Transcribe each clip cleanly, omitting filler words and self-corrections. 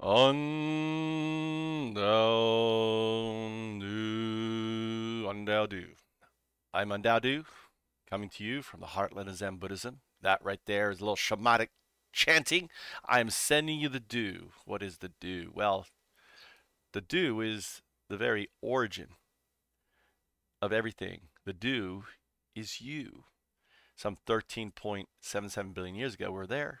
UnDaoDu. I'm UnDaoDu, coming to you from the heartland of Zen Buddhism. That right there is a little shamanic chanting. I'm sending you the dew. What is the dew? Well, the dew is the very origin of everything. The dew is you. Some 13.77 billion years ago, we're there.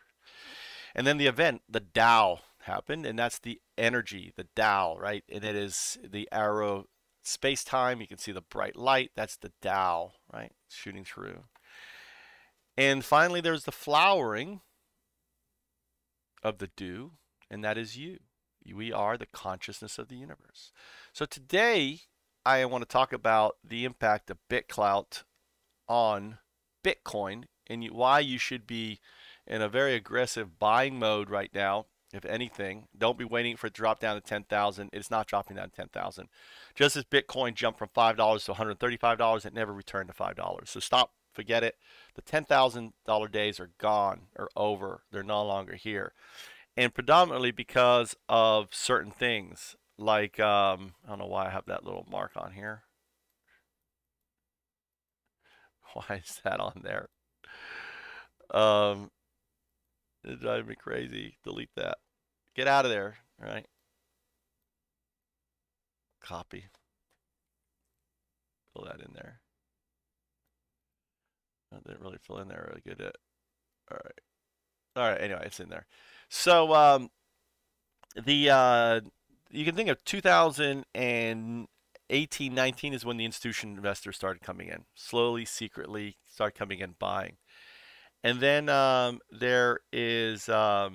And then the event, the Tao, happened, and that's the energy, the Tao, right? And it is the arrow space-time. You can see the bright light. That's the Tao, right? Shooting through. And finally, there's the flowering of the dew, and that is you. We are the consciousness of the universe. So today, I want to talk about the impact of BitClout on Bitcoin and why you should be in a very aggressive buying mode right now. If anything, don't be waiting for it to drop down to 10,000. It's not dropping down to 10,000. Just as Bitcoin jumped from $5 to $135, it never returned to $5. So stop, forget it. The $10,000 days are gone or over. They're no longer here. And predominantly because of certain things like, I don't know why I have that little mark on here. Why is that on there? It drives me crazy. Delete that. Get out of there. All right. Copy. Fill that in there. That didn't really fill in there really good. All right. All right. Anyway, it's in there. So you can think of 2018, 19 is when the institutional investors started coming in. Slowly, secretly, start coming in buying. And then there is why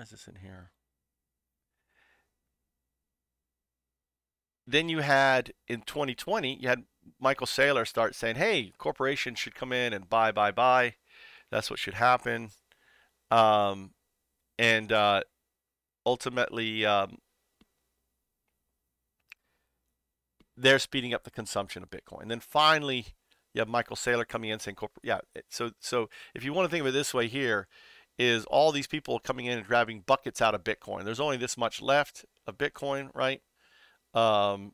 is this in here? Then you had in 2020, you had Michael Saylor start saying, "Hey, corporations should come in and buy. That's what should happen." Ultimately, they're speeding up the consumption of Bitcoin. And then finally, you have Michael Saylor coming in saying, yeah, so if you want to think of it this way here, is all these people coming in and grabbing buckets out of Bitcoin. There's only this much left of Bitcoin, right? I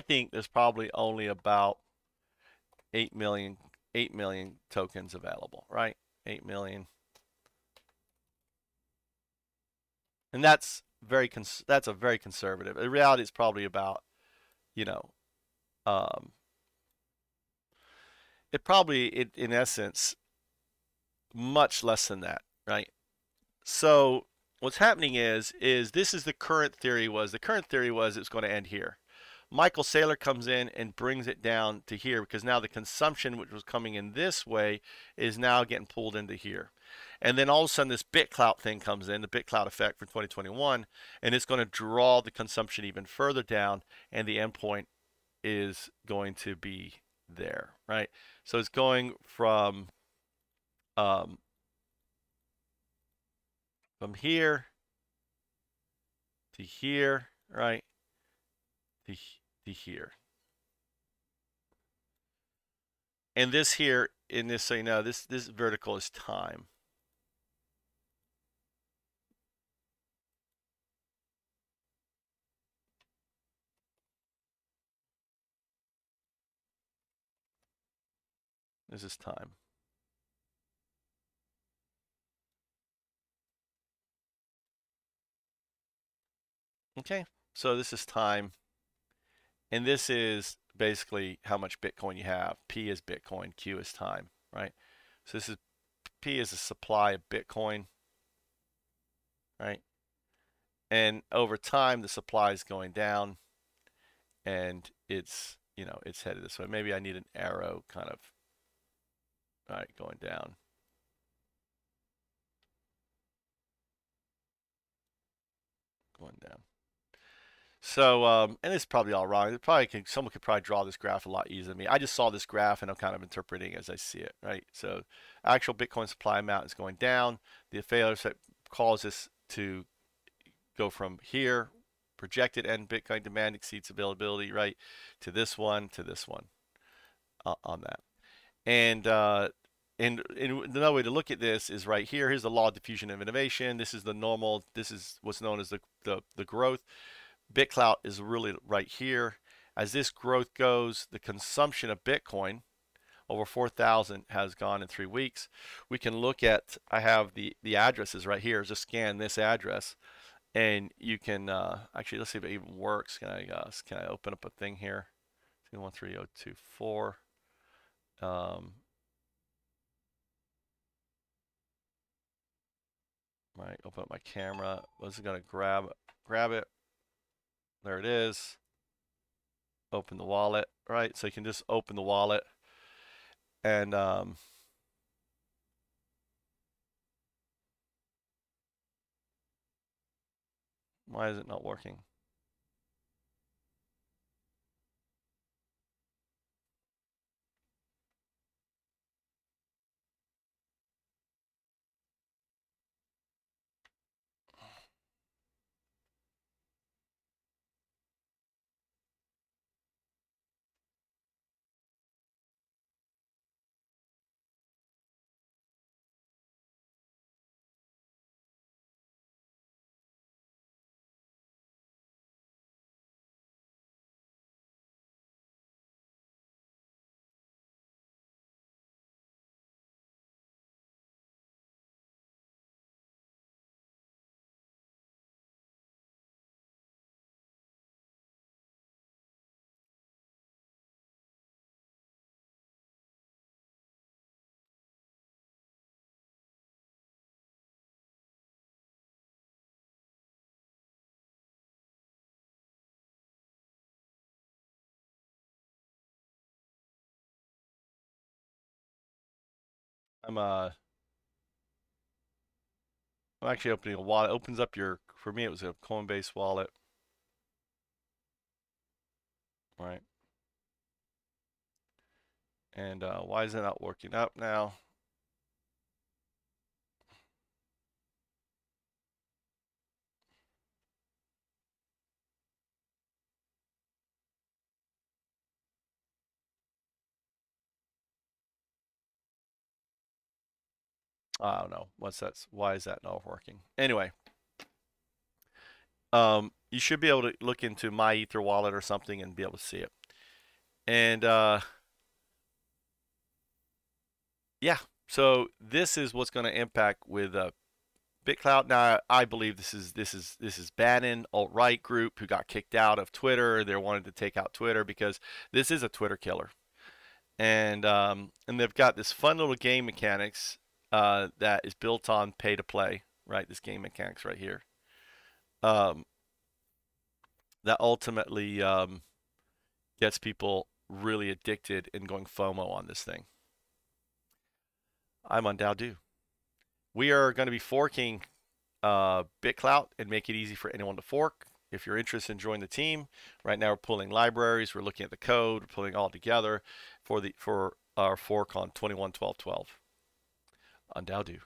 think there's probably only about 8 million tokens available, right? 8 million. And that's a very conservative. In reality, it's probably about, in essence, much less than that, right? So what's happening is this is the current theory was. The current theory was it's going to end here. Michael Saylor comes in and brings it down to here because now the consumption, which was coming in this way, is now getting pulled into here. And then all of a sudden this BitClout thing comes in, the BitClout effect for 2021, and it's going to draw the consumption even further down, and the endpoint is going to be there, right? So it's going from here to here, right, to here. And this here, in this, so you know, this vertical is time. This is time. Okay, so this is time. And this is basically how much Bitcoin you have. P is Bitcoin, Q is time, right? So this is, P is the supply of Bitcoin, right? And over time, the supply is going down and it's, it's headed this way. Maybe I need an arrow kind of. All right, going down. Going down. So, and it's probably all wrong. It probably someone could probably draw this graph a lot easier than me. I just saw this graph and I'm kind of interpreting as I see it, right? So, actual Bitcoin supply amount is going down. The failure that causes to go from here, projected end Bitcoin demand exceeds availability, right, to this one, on that. And another way to look at this is right here. Here's the law of diffusion of innovation. This is the normal. This is what's known as the growth. BitClout is really right here. As this growth goes, the consumption of Bitcoin, over 4,000 has gone in 3 weeks. We can look at, I have the addresses right here. Just scan this address, and you can actually, let's see if it even works. Can I open up a thing here? 213024. Might open up my camera. I was gonna grab it. There it is. Open the wallet, right? So you can just open the wallet. And why is it not working? I'm actually opening a wallet. It opens up your, for me it was a Coinbase wallet. All right. And why is it not working up now? I don't know. Why is that not working? Anyway, you should be able to look into my Ether wallet or something and be able to see it. And yeah, so this is what's going to impact with BitClout. Now, I believe this is Bannon, alt-right group who got kicked out of Twitter. They wanted to take out Twitter because this is a Twitter killer, and they've got this fun little game mechanics. That is built on pay to play, right? This game mechanics right here. That ultimately gets people really addicted and going FOMO on this thing. I'm UnDaoDu. We are going to be forking BitClout and make it easy for anyone to fork. If you're interested in joining the team, right now we're pulling libraries, we're looking at the code, we're pulling all together for our fork on 21.12.12. UnDaoDu.